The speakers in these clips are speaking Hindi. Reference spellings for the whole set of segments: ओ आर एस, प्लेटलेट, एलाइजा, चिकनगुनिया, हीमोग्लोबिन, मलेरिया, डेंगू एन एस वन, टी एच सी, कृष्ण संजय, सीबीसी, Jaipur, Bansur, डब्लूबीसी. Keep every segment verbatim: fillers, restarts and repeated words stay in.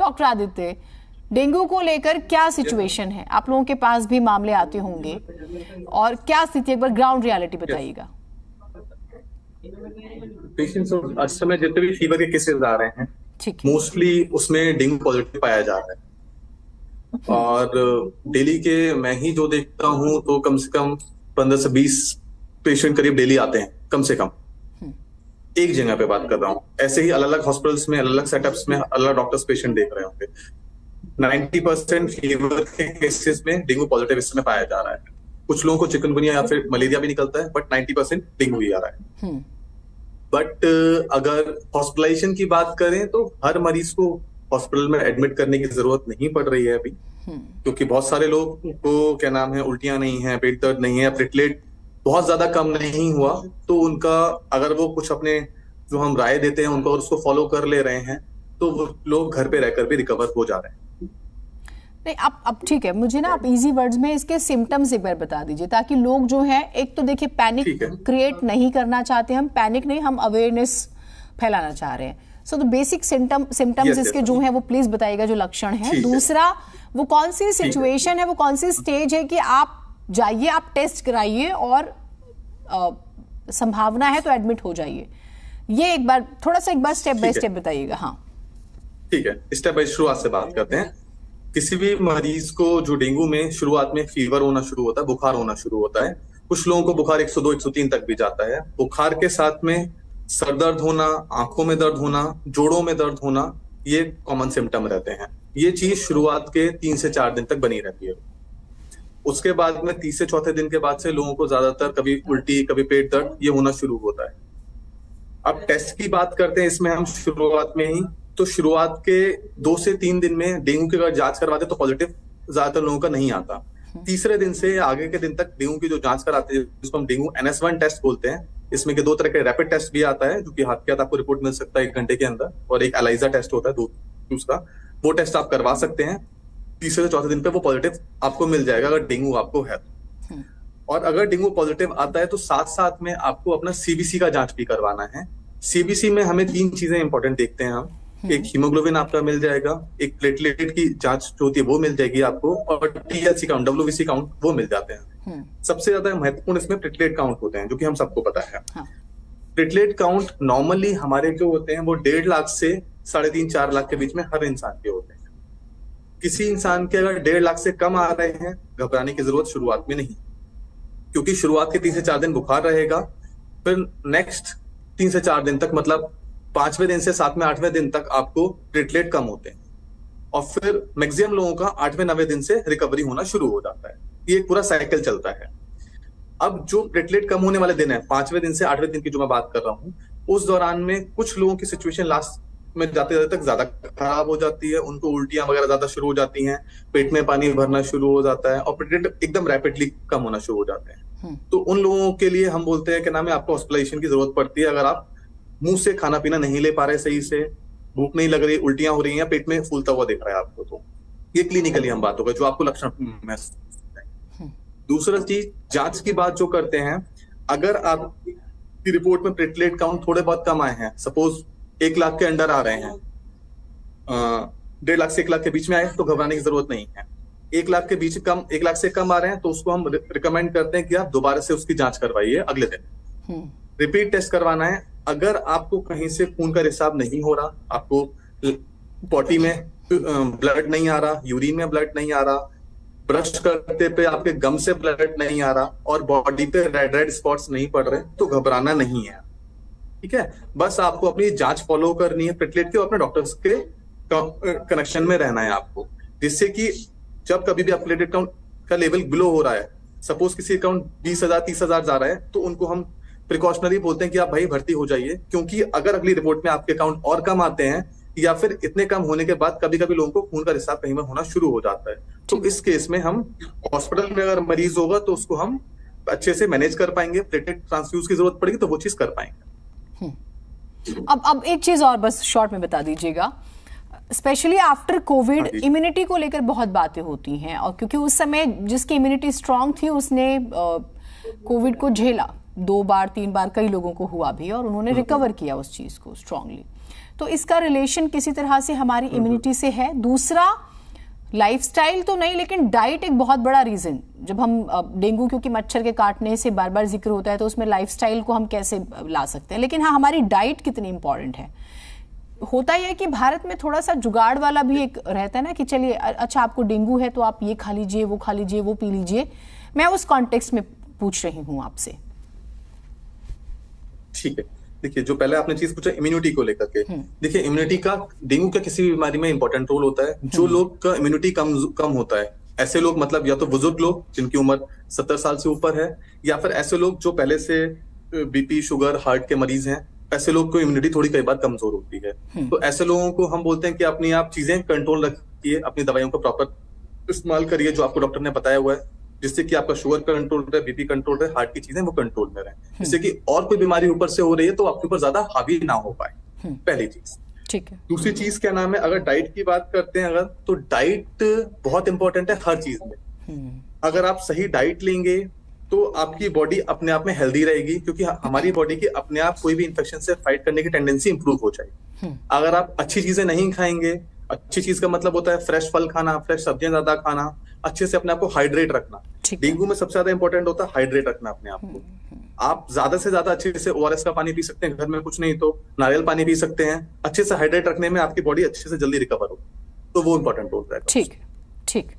डॉक्टर आदित्य, डेंगू को लेकर क्या सिचुएशन है? आप लोगों के पास भी मामले आते होंगे और क्या स्थिति, एक बार ग्राउंड रियलिटी बताइएगा। पेशेंट्स आज समय जितने भी फीवर के केसेस आ रहे हैं, मोस्टली उसमें डेंगू पॉजिटिव पाया जा रहा है। और डेली के मैं ही जो देखता हूँ तो कम से कम पंद्रह से बीस पेशेंट करीब डेली आते हैं, कम से कम एक जगह पे बात कर रहा हूँ। ऐसे ही अलग अलग हॉस्पिटल्स में, अलग अलग सेटअप्स में अलग अलग डॉक्टर्स पेशेंट देख रहे होंगे। नब्बे परसेंट फीवर के केसेस में डेंगू पॉजिटिव इस समय पाया जा रहा है। कुछ लोगों को चिकनगुनिया या फिर मलेरिया भी निकलता है, बट नब्बे परसेंट डेंगू ही आ रहा है। बट अगर हॉस्पिटलाइजेशन की बात करें तो हर मरीज को हॉस्पिटल में एडमिट करने की जरूरत नहीं पड़ रही है अभी, क्योंकि बहुत सारे लोग को क्या नाम है उल्टियां नहीं है, पेट दर्द नहीं है, प्लेटलेट बहुत ज्यादा कम नहीं हुआ, तो उनका अगर वो कुछ अपने जो हम राय देते हैं उनको और उसको फॉलो कर ले रहे हैं तो वो लोग घर पे रहकर भी रिकवर हो जा रहे हैं। नहीं, आप अब ठीक है, मुझे ना आप इजी वर्ड्स में इसके सिम्टम्स एक बार बता दीजिए ताकि लोग जो हैं, एक तो देखिए पैनिक क्रिएट नहीं करना चाहते हम, पैनिक नहीं, हम अवेयरनेस फैलाना चाह रहे हैं। सो तो बेसिक सिम्टम सिम्टम्स इसके जो है वो प्लीज बताइएगा, जो लक्षण है। दूसरा, वो कौन सी सिचुएशन है, वो कौन सी स्टेज है कि आप जाइए, आप टेस्ट कराइए और आ, संभावना है तो एडमिट हो जाइए। ये एक बार थोड़ा सा एक बार स्टेप बाय स्टेप बताइएगा। हाँ ठीक है, स्टेप बाय शुरुआत से बात करते हैं। किसी भी मरीज को जो डेंगू में शुरुआत में फीवर होना शुरू होता है, बुखार होना शुरू होता है, कुछ लोगों को बुखार एक सौ दो एक सौ तीन तक भी जाता है। बुखार के साथ में सर दर्द होना, आंखों में दर्द होना, जोड़ों में दर्द होना, ये कॉमन सिम्टम रहते हैं। ये चीज शुरुआत के तीन से चार दिन तक बनी रहती है। उसके बाद में तीसरे चौथे दिन के बाद से लोगों को ज्यादातर कभी उल्टी, कभी पेट दर्द ये होना शुरू होता है। अब टेस्ट की बात करते हैं इसमें हम शुरुआत में ही, तो शुरुआत के दो से तीन दिन में डेंगू की अगर जांच करवाते तो पॉजिटिव ज्यादातर लोगों का नहीं आता। तीसरे दिन से आगे के दिन तक डेंगू की जो जांच कराते हैं जिसको हम डेंगू एन एस वन test बोलते हैं, इसमें के दो तरह के रैपिड टेस्ट भी आता है जो कि हाथ के हाथ आपको रिपोर्ट मिल सकता है एक घंटे के अंदर, और एक एलाइजा टेस्ट होता है दो दूसरा, वो टेस्ट आप करवा सकते हैं। तीसरे से चौथे दिन पे वो पॉजिटिव आपको मिल जाएगा अगर डेंगू आपको है तो। और अगर डेंगू पॉजिटिव आता है तो साथ साथ में आपको अपना सीबीसी का जांच भी करवाना है। सीबीसी में हमें तीन चीजें इंपॉर्टेंट देखते हैं हम, एक हीमोग्लोबिन आपका मिल जाएगा, एक प्लेटलेट की जांच जो होती है वो मिल जाएगी आपको, और टी एच सी count, डब्लूबीसी count वो मिल जाते हैं। सबसे ज्यादा महत्वपूर्ण इसमें प्लेटलेट काउंट होते हैं जो कि हम सबको पता है। प्लेटलेट काउंट नॉर्मली हमारे जो होते हैं वो डेढ़ लाख से साढ़े तीन चार लाख के बीच में हर इंसान के होते हैं। किसी इंसान के अगर डेढ़ लाख से कम आ रहे हैं, घबराने की जरूरत शुरुआत में नहीं, क्योंकि शुरुआत के तीन से चार दिन बुखार रहेगा, फिर नेक्स्ट तीन से चार दिन तक मतलब पांचवें दिन से सातवें आठवें दिन तक आपको प्लेटलेट कम होते हैं, और फिर मैक्सिमम लोगों का आठवें नवें दिन से रिकवरी होना शुरू हो जाता है। ये एक पूरा साइकिल चलता है। अब जो प्लेटलेट कम होने वाले दिन है, पांचवें दिन से आठवें दिन की जो मैं बात कर रहा हूँ, उस दौरान में कुछ लोगों की सिचुएशन लास्ट में जाते जाते तक ज्यादा खराब हो जाती है, उनको उल्टियां वगैरह ज्यादा शुरू हो जाती हैं, पेट में पानी भरना शुरू हो जाता है, और प्लेटलेट एकदम रैपिडली कम होना शुरू हो जाते हैं। तो उन लोगों के लिए हम बोलते हैं कि नाम है आपको हॉस्पिटलाइजेशन की जरूरत पड़ती है। अगर आप मुंह से खाना पीना नहीं ले पा रहे सही से, भूख नहीं लग रही, उल्टियां हो रही है, पेट में फूलता हुआ दिख रहा है आपको, तो ये क्लिनिकली हम बात होगा जो आपको लक्षण महसूस होता है। दूसरा चीज जांच की बात जो करते हैं, अगर आपकी रिपोर्ट में प्लेटलेट काउंट थोड़े बहुत कम आए हैं, सपोज एक लाख के अंडर आ रहे हैं, डेढ़ लाख से एक लाख के बीच में आए तो घबराने की जरूरत नहीं है। एक लाख के बीच कम, एक लाख से कम आ रहे हैं तो उसको हम रिकमेंड करते हैं कि आप दोबारा से उसकी जांच करवाइए अगले दिन। रिपीट टेस्ट करवाना है। अगर आपको कहीं से खून का रिसाव नहीं हो रहा, आपको पॉटी में ब्लड नहीं आ रहा, यूरिन में ब्लड नहीं आ रहा, ब्रश करते पे आपके गम से ब्लड नहीं आ रहा, और बॉडी पे रेड रेड स्पॉट्स नहीं पड़ रहे, तो घबराना नहीं है। ठीक है, बस आपको अपनी जांच फॉलो करनी है प्लेटलेट के, और अपने डॉक्टर्स के कनेक्शन में रहना है आपको, जिससे कि जब कभी भी आप प्लेटलेट काउंट का लेवल ग्लो हो रहा है, सपोज किसी अकाउंट बीस हजार तीस हजार जा रहा है, तो उनको हम प्रिकॉशनरी बोलते हैं कि आप भाई भर्ती हो जाइए, क्योंकि अगर अगली रिपोर्ट में आपके अकाउंट और कम आते हैं या फिर इतने कम होने के बाद कभी कभी लोगों को खून का रिसाव कहीं में होना शुरू हो जाता है, तो इस केस में हम हॉस्पिटल में अगर मरीज होगा तो उसको हम अच्छे से मैनेज कर पाएंगे, प्लेटलेट ट्रांसफ्यूज की जरूरत पड़ेगी तो वो चीज कर पाएंगे। अब अब एक चीज और बस शॉर्ट में बता दीजिएगा, स्पेशली आफ्टर कोविड इम्यूनिटी को लेकर बहुत बातें होती हैं, और क्योंकि उस समय जिसकी इम्यूनिटी स्ट्रांग थी उसने कोविड को झेला, दो बार तीन बार कई लोगों को हुआ भी, और उन्होंने रिकवर किया उस चीज को स्ट्रांगली। तो इसका रिलेशन किसी तरह से हमारी इम्यूनिटी से है। दूसरा, लाइफस्टाइल तो नहीं, लेकिन डाइट एक बहुत बड़ा रीज़न। जब हम डेंगू, क्योंकि मच्छर के काटने से बार बार जिक्र होता है, तो उसमें लाइफस्टाइल को हम कैसे ला सकते हैं। लेकिन हाँ, हमारी डाइट कितनी इंपॉर्टेंट है। होता यह है कि भारत में थोड़ा सा जुगाड़ वाला भी एक रहता है ना, कि चलिए अच्छा आपको डेंगू है तो आप ये खा लीजिए, वो खा लीजिए, वो पी लीजिए। मैं उस कॉन्टेक्स्ट में पूछ रही हूँ आपसे। ठीक है, देखिए जो पहले आपने चीज पूछा इम्यूनिटी को लेकर के, देखिए इम्यूनिटी का डेंगू का किसी भी बीमारी में इंपॉर्टेंट रोल होता है। जो लोग का इम्यूनिटी कम कम होता है, ऐसे लोग मतलब या तो बुजुर्ग लोग जिनकी उम्र सत्तर साल से ऊपर है, या फिर ऐसे लोग जो पहले से बीपी, शुगर, हार्ट के मरीज हैं, ऐसे लोग को इम्यूनिटी थोड़ी कई बार कमजोर होती है। तो ऐसे लोगों को हम बोलते हैं कि अपनी आप चीजें कंट्रोल रखिए, अपनी दवाइयों का प्रॉपर इस्तेमाल करिए जो आपको डॉक्टर ने बताया हुआ है, जिससे कि आपका शुगर कंट्रोल रहे, बीपी कंट्रोल रहे, हार्ट की चीजें वो कंट्रोल में रहे, जिससे कि और कोई बीमारी ऊपर से हो रही है तो आपके ऊपर ज्यादा हावी ना हो पाए। पहली चीज, ठीक है। दूसरी चीज क्या नाम है, अगर डाइट की बात करते हैं अगर, तो डाइट बहुत इंपॉर्टेंट है हर चीज में। अगर आप सही डाइट लेंगे तो आपकी बॉडी अपने आप में हेल्दी रहेगी, क्योंकि हमारी बॉडी की अपने आप कोई भी इन्फेक्शन से फाइट करने की टेंडेंसी इंप्रूव हो जाएगी। अगर आप अच्छी चीजें नहीं खाएंगे, अच्छी चीज का मतलब होता है फ्रेश फल खाना, फ्रेश सब्जियां ज्यादा खाना, अच्छे से अपने आप को हाइड्रेट रखना। डेंगू में सबसे ज्यादा इंपॉर्टेंट होता है हाइड्रेट रखना अपने आप को। आप ज्यादा से ज्यादा अच्छे से ओ आर एस का पानी पी सकते हैं, घर में कुछ नहीं तो नारियल पानी पी सकते हैं। अच्छे से हाइड्रेट रखने में आपकी बॉडी अच्छे से जल्दी रिकवर हो, तो वो इंपॉर्टेंट होता है। ठीक ठीक,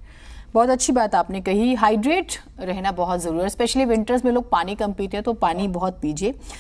बहुत अच्छी बात आपने कही। हाइड्रेट रहना बहुत जरूरी है, स्पेशली विंटर्स में लोग पानी कम पीते हैं, तो पानी बहुत पीजिए।